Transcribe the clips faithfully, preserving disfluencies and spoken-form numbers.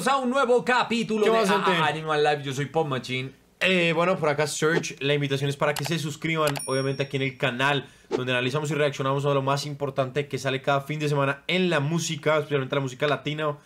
bienvenidos a un nuevo capítulo de a Anymal Live. Yo soy Pop Machine. Eh, bueno, por acá Serge. La invitación es para que se suscriban, obviamente, aquí en el canal, donde analizamos y reaccionamos a lo más importante que sale cada fin de semana en la música, especialmente la música latina.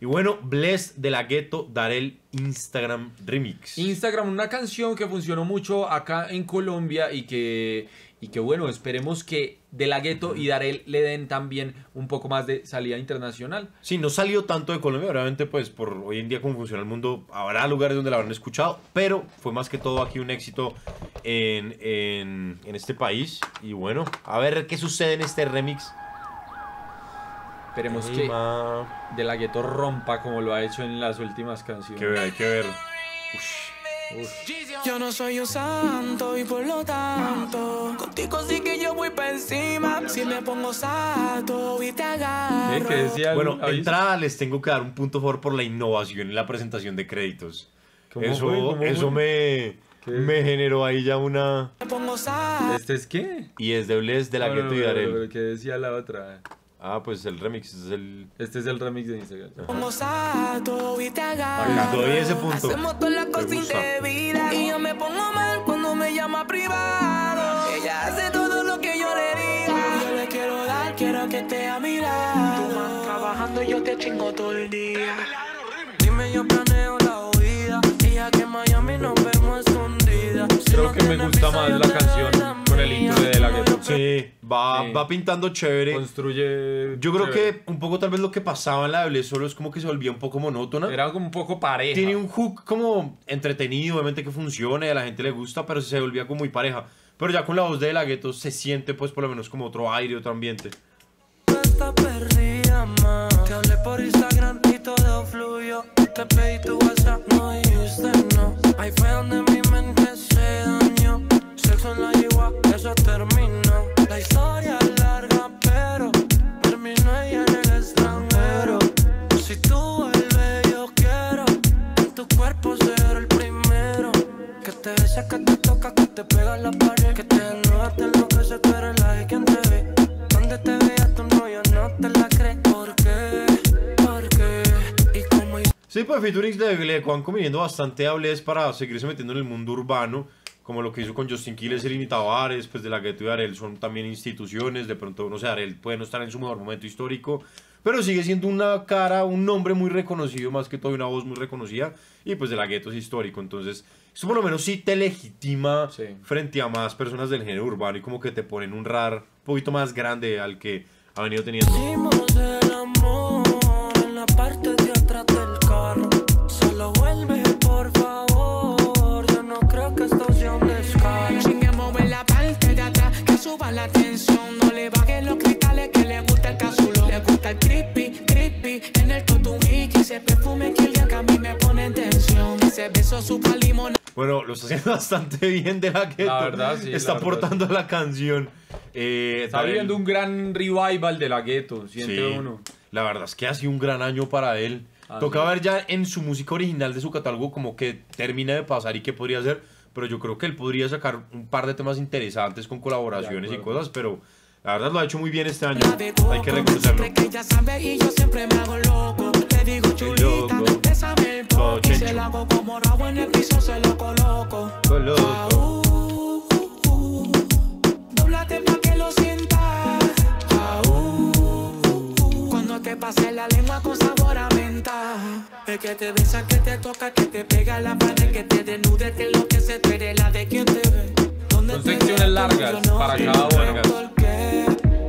Y bueno, Blessd, De La Ghetto, Darell, Instagram Remix. Instagram, una canción que funcionó mucho acá en Colombia y que, y que bueno, esperemos que De La Ghetto y Darell le den también un poco más de salida internacional. Sí, no salió tanto de Colombia, obviamente, pues por hoy en día como funciona el mundo, habrá lugares donde la habrán escuchado, pero fue más que todo aquí un éxito en, en, en este país. Y bueno, a ver qué sucede en este remix. Esperemos que De La Ghetto rompa como lo ha hecho en las últimas canciones. Hay que ver, hay que ver. Uf. Uf. Yo no soy un santo y por lo tanto contigo sí que yo voy para encima. Si me pongo santo y te agarro. Bueno, entrada les tengo que dar un punto favor por la innovación en la presentación de créditos. Eso, voy, voy, eso voy. me... Me generó ahí ya una... ¿Este es qué? Y es de Blessd, De La Ghetto y Darell. ¿Qué decía la otra? Ah, pues el remix es el... Este es el remix de Instagram. Doy ese punto. Hacemos todas las cosas indebidas y yo me pongo mal cuando me llama privado. Ella hace todo lo que yo le diga. Yo le quiero dar, quiero que esté a mi lado. Tú vas trabajando y yo te chingo todo el día. Dime, yo planeo la huida y ya que en Miami nos vemos escondidas. Creo que me gusta más la canción con el intro de la que... Sí. Va, sí. va pintando chévere. Construye. Yo creo chévere. que un poco tal vez lo que pasaba en la de Blessd solo es como que se volvía un poco monótona. Era como un poco pareja. Tiene un hook como entretenido, obviamente que funcione, a la gente le gusta, pero se volvía como muy pareja. Pero ya con la voz de La Ghetto se siente pues por lo menos como otro aire, otro ambiente. Está perdida, ma. Te hablé por Instagram y todo fluyó. Te pedí tu WhatsApp, no dijiste no. Ahí fue donde mi mente se dañó. Sexo en la yegua, eso terminó. La historia es larga, pero terminó ella en el extranjero. Si tú vuelves, yo quiero. En tu cuerpo será el primero. Que te besas, que te tocas, que te pegas la pared. Que te desnudas, te enloqueces, tú eres la de quien te ve. Donde te veas tu novia, no te la crees. ¿Por qué? ¿Por qué? Y como... Sí, pues featurings de Gleco han conviniendo bastante hables para seguirse metiendo en el mundo urbano, como lo que hizo con Justin Quiles, Serge y Tavares, pues De La Ghetto y Darell son también instituciones, de pronto, no sé, Darell puede no estar en su mejor momento histórico, pero sigue siendo una cara, un nombre muy reconocido, más que todo una voz muy reconocida, y pues De La Ghetto es histórico, entonces, eso por lo menos sí te legitima sí. frente a más personas del género urbano, y como que te ponen un rar un poquito más grande al que ha venido teniendo. Hicimos el amor en la parte de atrás del carro, solo vuelve por favor, yo no creo que esto... Suba la tensión, no le bajes los cristales que le gusta el cápsulo. Le gusta el creepy, creepy, en el cotumiki, ese perfume que el que a mí me pone en tensión. Ese beso supa limón. Bueno, lo está haciendo bastante bien De La Ghetto. La verdad, sí. Está aportando la, la canción. Eh, está viviendo un gran revival De La Ghetto, siente sí. uno. La verdad es que ha sido un gran año para él. Así Toca es. ver ya en su música original de su catálogo como que termina de pasar y qué podría hacer. Pero yo creo que él podría sacar un par de temas interesantes con colaboraciones y cosas, pero la verdad lo ha hecho muy bien este año, hay que reconocerlo. Te pasé la lengua con sabor a menta. El que te besa, que te toca, que te pega la pared, que te desnude, que lo que se te la de quien te ve. Son secciones largas para cada una. ¿Por qué?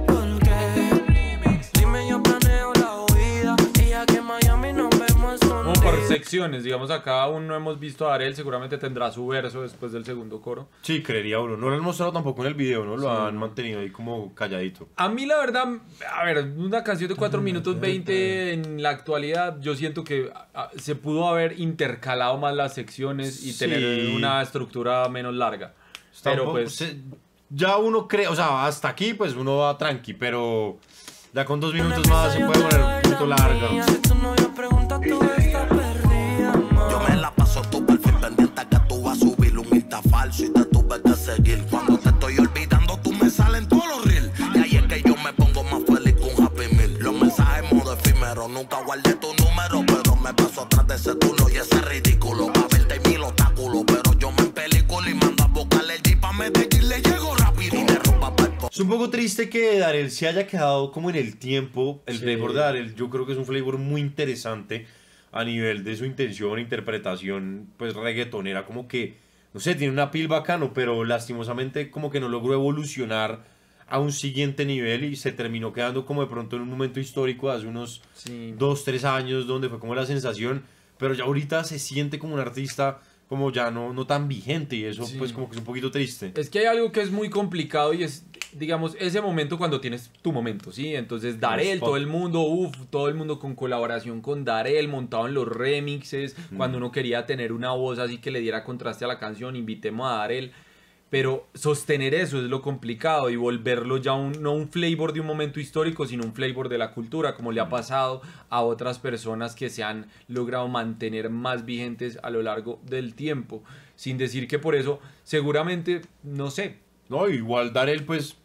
¿Por qué? Dime, yo planeo la huida y ya que en Miami nos vemos con... Por secciones, digamos, acá aún no hemos visto a Darell, seguramente tendrá su verso después del segundo coro. Sí, creería uno. No lo han mostrado tampoco en el video, ¿no? Lo sí. han mantenido ahí como calladito. A mí, la verdad, a ver, una canción de cuatro minutos veinte en la actualidad, yo siento que se pudo haber intercalado más las secciones y sí. tener una estructura menos larga. Pero tampoco, pues... Se, ya uno cree, o sea, hasta aquí, pues uno va tranqui, pero... Ya con dos minutos más se puede poner un poquito largo. Yo me la paso tu perfil pendiente que tú vas a subir un insta falso y te tuve que seguir. Cuando te estoy olvidando tú me salen todos los reels. Y ahí es que yo me pongo más feliz que un happy meal. Los mensajes modo efímero, nunca guardé tu número, pero me paso atrás. veces tú no y ese ridículo. Pa' verte hay mil obstáculos, pero yo me película y mando a buscarle el jeep a Medellín, le llego rápido y derrumba pa'l po. Es un poco triste que Darell se haya quedado como en el tiempo. El sí. flavor de Darell yo creo que es un flavor muy interesante a nivel de su intención, interpretación pues reggaetonera, como que, no sé, tiene una piel bacano, pero lastimosamente como que no logró evolucionar a un siguiente nivel y se terminó quedando como de pronto en un momento histórico hace unos sí. dos, tres años donde fue como la sensación, pero ya ahorita se siente como un artista como ya no, no tan vigente y eso sí. pues como que es un poquito triste. Es que hay algo que es muy complicado y es, digamos, ese momento cuando tienes tu momento, ¿sí? Entonces Darell, todo el mundo, uff, todo el mundo con colaboración con Darell, montado en los remixes, mm. cuando uno quería tener una voz así que le diera contraste a la canción, invitemos a Darell. Pero sostener eso es lo complicado y volverlo ya un, no un flavor de un momento histórico, sino un flavor de la cultura, como le ha pasado a otras personas que se han logrado mantener más vigentes a lo largo del tiempo. Sin decir que por eso, seguramente, no sé. No, igual Darell, pues,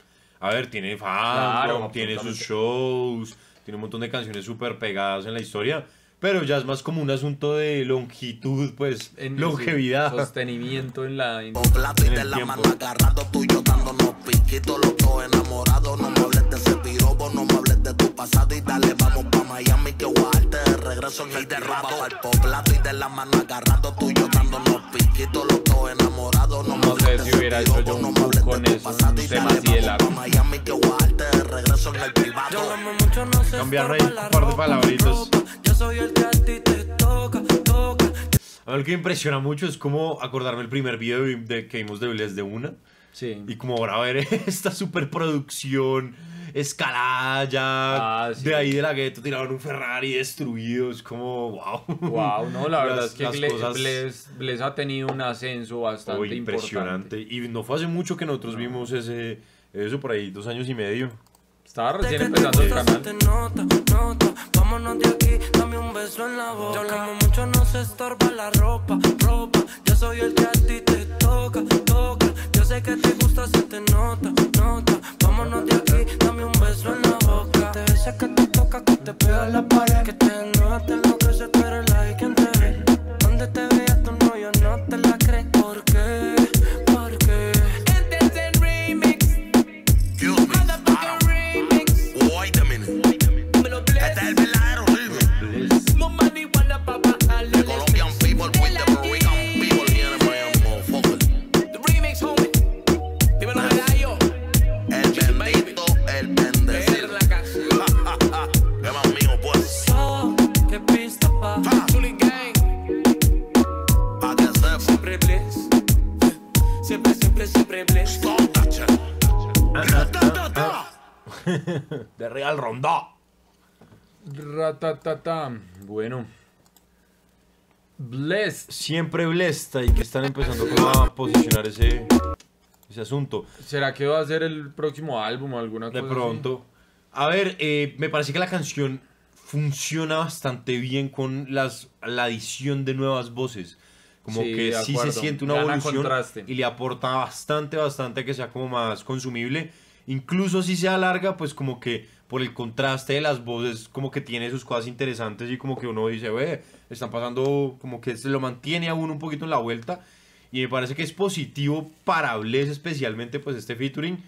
a ver, tiene fans, claro, tiene sus shows, tiene un montón de canciones súper pegadas en la historia. Pero ya es más como un asunto de longitud, pues, en longevidad. Sí, sostenimiento en la... En, en el tiempo. No sé si hubiera hecho yo un boom con eso, un tema así de largo. Cambiar rey, un par de palabritas. Algo que me impresiona mucho es como acordarme el primer video de que vimos de Blessd de una. Sí. Y como ahora ver esta superproducción escalada ya, ah, sí. de ahí de La Ghetto tiraron un Ferrari destruido, es como wow. Wow, no, la verdad las, es que cosas... Blessd, Blessd ha tenido un ascenso bastante oh, impresionante. Importante. Y no fue hace mucho que nosotros no. vimos ese, eso por ahí, dos años y medio. Estaba recién empezando el canal. De Real Ronda. Ratatata. Bueno, Blessd. Siempre Blessd. Y que están empezando a posicionar ese, ese asunto. ¿Será que va a ser el próximo álbum o alguna cosa? De pronto. Así? A ver, eh, me parece que la canción funciona bastante bien con las, la adición de nuevas voces. Como sí, que sí se siente una Gana evolución contraste. Y le aporta bastante, bastante a que sea como más consumible. Incluso si se alarga, pues como que por el contraste de las voces, como que tiene sus cosas interesantes y como que uno dice, ve, están pasando, como que se lo mantiene a uno un poquito en la vuelta. Y me parece que es positivo para Blessd especialmente, pues este featuring.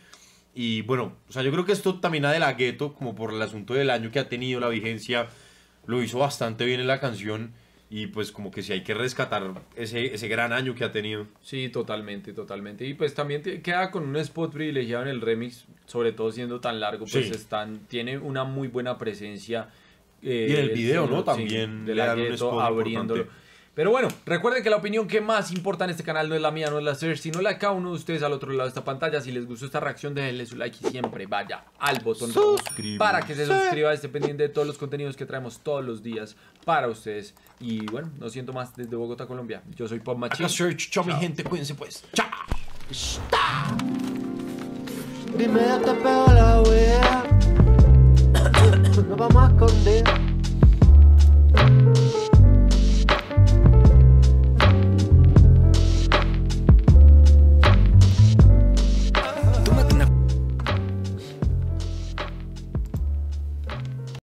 Y bueno, o sea, yo creo que esto también a De La Ghetto, como por el asunto del año que ha tenido la vigencia, lo hizo bastante bien en la canción. Y pues como que sí hay que rescatar ese, ese gran año que ha tenido. Sí, totalmente, totalmente. Y pues también te queda con un spot privilegiado en el remix, sobre todo siendo tan largo, pues sí. están, tiene una muy buena presencia. Eh, y en el video, el, ¿no? Sí, también De La Ghetto abriéndolo. Importante. Pero bueno, recuerden que la opinión que más importa en este canal no es la mía, no es la Serge, sino la de cada uno de ustedes al otro lado de esta pantalla. Si les gustó esta reacción, déjenle su like y siempre vaya al botón rojo para que se suscriba, esté pendiente de todos los contenidos que traemos todos los días para ustedes. Y bueno, no siento más desde Bogotá, Colombia. Yo soy Pop Machine. Serge, chao mi gente, cuídense pues. Chao. Dime, ya te pego la wea. Nos vamos a esconder.